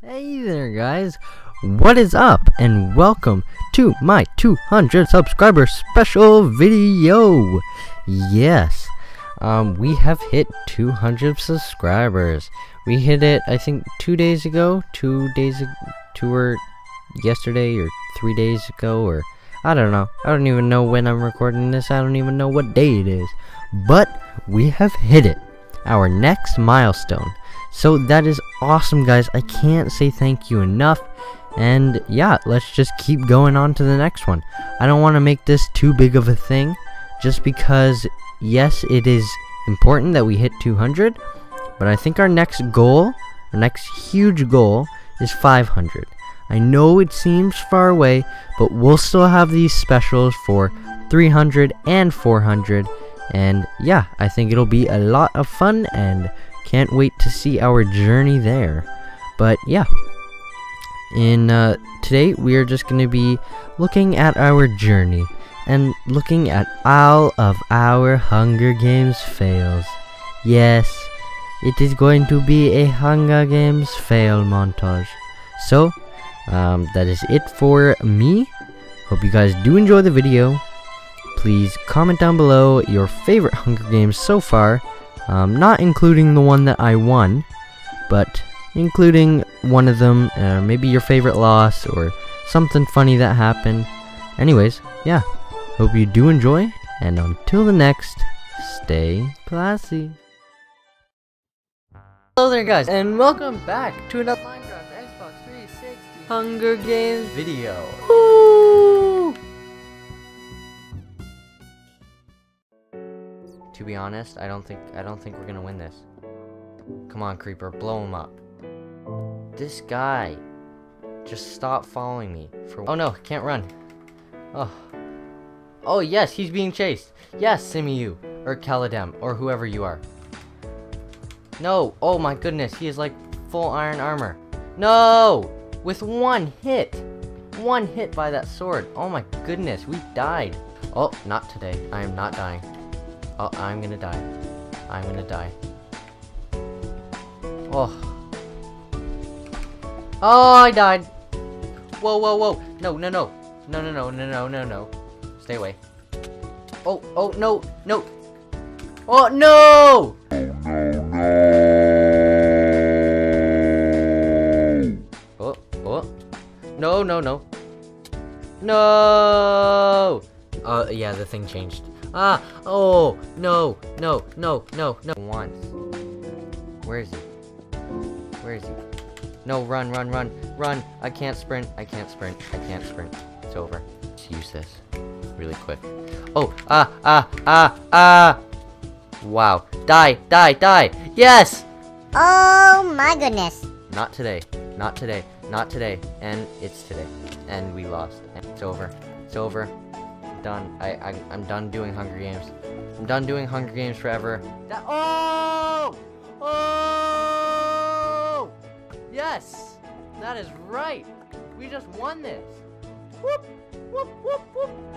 Hey there guys, what is up, and welcome to my 200 subscriber special video. Yes, we have hit 200 subscribers. We hit it, I think, 2 days ago, yesterday or 3 days ago, or I don't know. I don't even know when I'm recording this. I don't even know what day it is, but we have hit it, our next milestone. So that is awesome, guys. I can't say thank you enough. And yeah, let's just keep going on to the next one. I don't want to make this too big of a thing, just because, yes, it is important that we hit 200. But I think our next goal, our next huge goal, is 500. I know it seems far away, but we'll still have these specials for 300 and 400. And yeah, I think it'll be a lot of fun, and can't wait to see our journey there. But yeah, in today we are just going to be looking at our journey and looking at all of our Hunger Games fails. Yes, it is going to be a Hunger Games fail montage. So that is it for me. Hope you guys do enjoy the video. Please comment down below your favorite Hunger Games so far. Not including the one that I won, but including one of them, maybe your favorite loss, or something funny that happened. Anyways, yeah, hope you do enjoy, and until the next, stay classy. Hello there guys, and welcome back to another Minecraft Xbox 360 Hunger Games video. Woo! To be honest, I don't think we're gonna win this. Come on, creeper, blow him up. This guy, just stop following me. For oh no, can't run. Oh yes, he's being chased. Yes, Simiu or Caladem or whoever you are. No, oh my goodness, he is like full iron armor. No, with one hit by that sword. Oh my goodness, we died. Oh, not today. I am not dying. Oh, I'm gonna die. I'm gonna die. Oh. Oh, I died. Whoa, whoa, whoa. No, no, no. No, no, no, no, no, no, no. Stay away. Oh, oh, no, no. Oh, no! Oh, oh. No, no, no. No! Yeah, the thing changed. Ah! Oh! No! No! No! No! No! Once. Where is he? Where is he? No! Run! Run! Run! Run! I can't sprint! I can't sprint! I can't sprint! It's over. Let's use this really quick. Oh! Ah! Ah! Ah! Ah! Wow! Die! Die! Die! Yes! Oh my goodness! Not today! Not today! Not today! And it's today! And we lost! And it's over! It's over! Done. I'm done doing Hunger Games. I'm done doing Hunger Games forever. That, oh! Oh! Yes! That is right! We just won this! Whoop! Whoop! Whoop! Whoop!